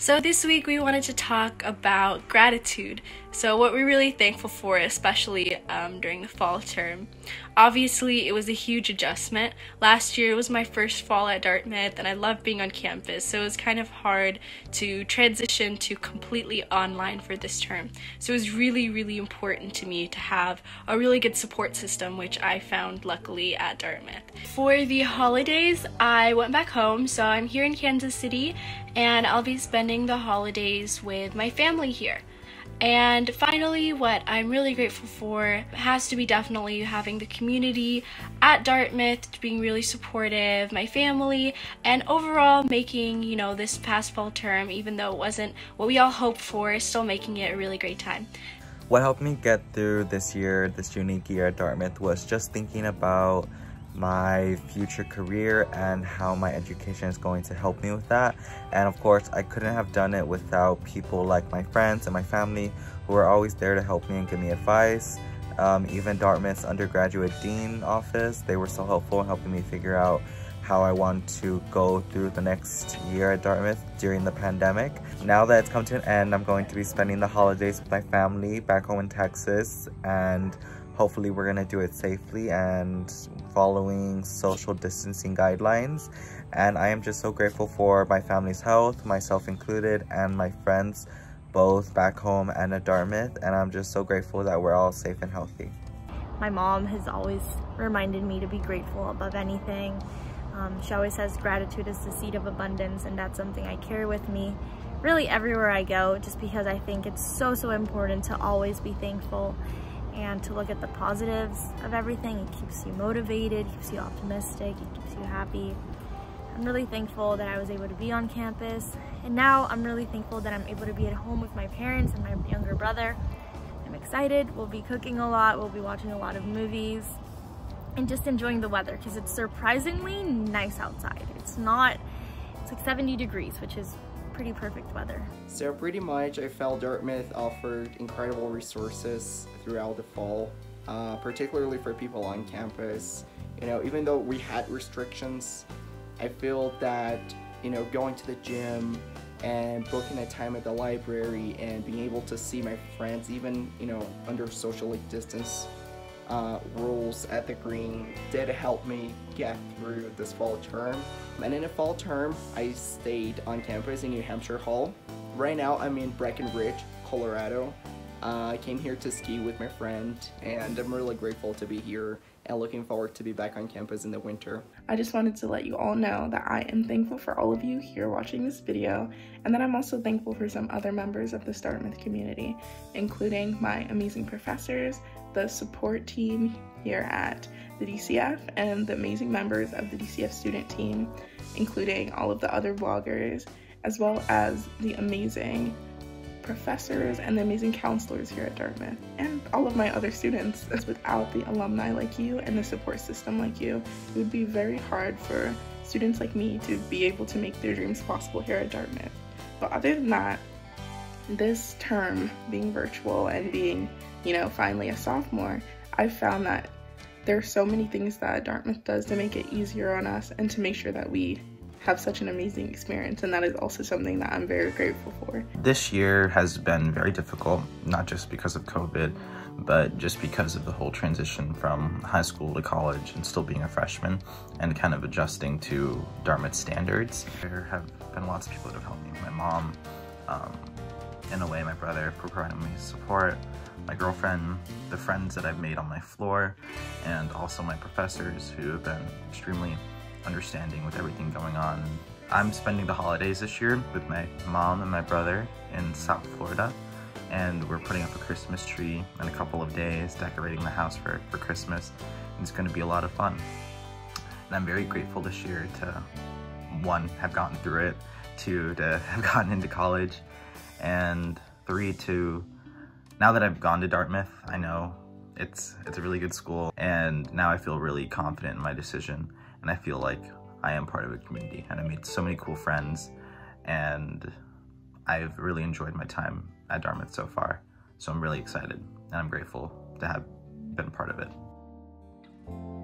So this week we wanted to talk about gratitude. So what we're really thankful for, especially during the fall term. Obviously, it was a huge adjustment. Last year was my first fall at Dartmouth, and I loved being on campus, so it was kind of hard to transition to completely online for this term. So it was really, really important to me to have a really good support system, which I found luckily at Dartmouth. For the holidays, I went back home, so I'm here in Kansas City, and I'll be spending the holidays with my family here. And finally, what I'm really grateful for has to be definitely having the community at Dartmouth being really supportive, my family, and overall making, you know, this past fall term, even though it wasn't what we all hoped for, still making it a really great time. What helped me get through this year, this unique year at Dartmouth, was just thinking about my future career and how my education is going to help me with that. And of course, I couldn't have done it without people like my friends and my family who are always there to help me and give me advice. Even Dartmouth's undergraduate dean office, they were so helpful in helping me figure out how I want to go through the next year at Dartmouth during the pandemic. Now that it's come to an end, I'm going to be spending the holidays with my family back home in Texas, and hopefully we're gonna do it safely and following social distancing guidelines. And I am just so grateful for my family's health, myself included, and my friends, both back home and at Dartmouth. And I'm just so grateful that we're all safe and healthy. My mom has always reminded me to be grateful above anything. She always says gratitude is the seed of abundance, and that's something I carry with me really everywhere I go, just because I think it's so, so important to always be thankful and to look at the positives of everything. It keeps you motivated, keeps you optimistic, it keeps you happy. I'm really thankful that I was able to be on campus, and now I'm really thankful that I'm able to be at home with my parents and my younger brother. I'm excited. We'll be cooking a lot, we'll be watching a lot of movies, and just enjoying the weather because it's surprisingly nice outside. It's like 70 degrees, which is pretty perfect weather. So pretty much I felt Dartmouth offered incredible resources throughout the fall, particularly for people on campus. You know, even though we had restrictions, I feel that, you know, going to the gym and booking a time at the library and being able to see my friends, even, you know, under socially distanced rules at the green, did help me get through this fall term. And in the fall term, I stayed on campus in New Hampshire Hall. Right now, I'm in Breckenridge, Colorado. I came here to ski with my friend, and I'm really grateful to be here and looking forward to be back on campus in the winter. I just wanted to let you all know that I am thankful for all of you here watching this video, and that I'm also thankful for some other members of the Dartmouth community, including my amazing professors, the support team here at the DCF, and the amazing members of the DCF student team, including all of the other vloggers, as well as the amazing professors and the amazing counselors here at Dartmouth, and all of my other students. As without the alumni like you and the support system like you, it would be very hard for students like me to be able to make their dreams possible here at Dartmouth. But other than that, this term being virtual and being, you know, finally a sophomore, I found that there are so many things that Dartmouth does to make it easier on us and to make sure that we have such an amazing experience, and that is also something that I'm very grateful for. This year has been very difficult, not just because of COVID, but just because of the whole transition from high school to college and still being a freshman and kind of adjusting to Dartmouth standards. There have been lots of people that have helped me. My mom, in a way my brother, providing me support, my girlfriend, the friends that I've made on my floor, and also my professors who have been extremely understanding with everything going on. I'm spending the holidays this year with my mom and my brother in South Florida, and we're putting up a Christmas tree in a couple of days, decorating the house for Christmas, and it's going to be a lot of fun. And I'm very grateful this year to, one, have gotten through it, two, to have gotten into college, and three, to now that I've gone to Dartmouth, I know it's a really good school, and now I feel really confident in my decision, and I feel like I am part of a community, and I made so many cool friends, and I've really enjoyed my time at Dartmouth so far. So I'm really excited, and I'm grateful to have been part of it.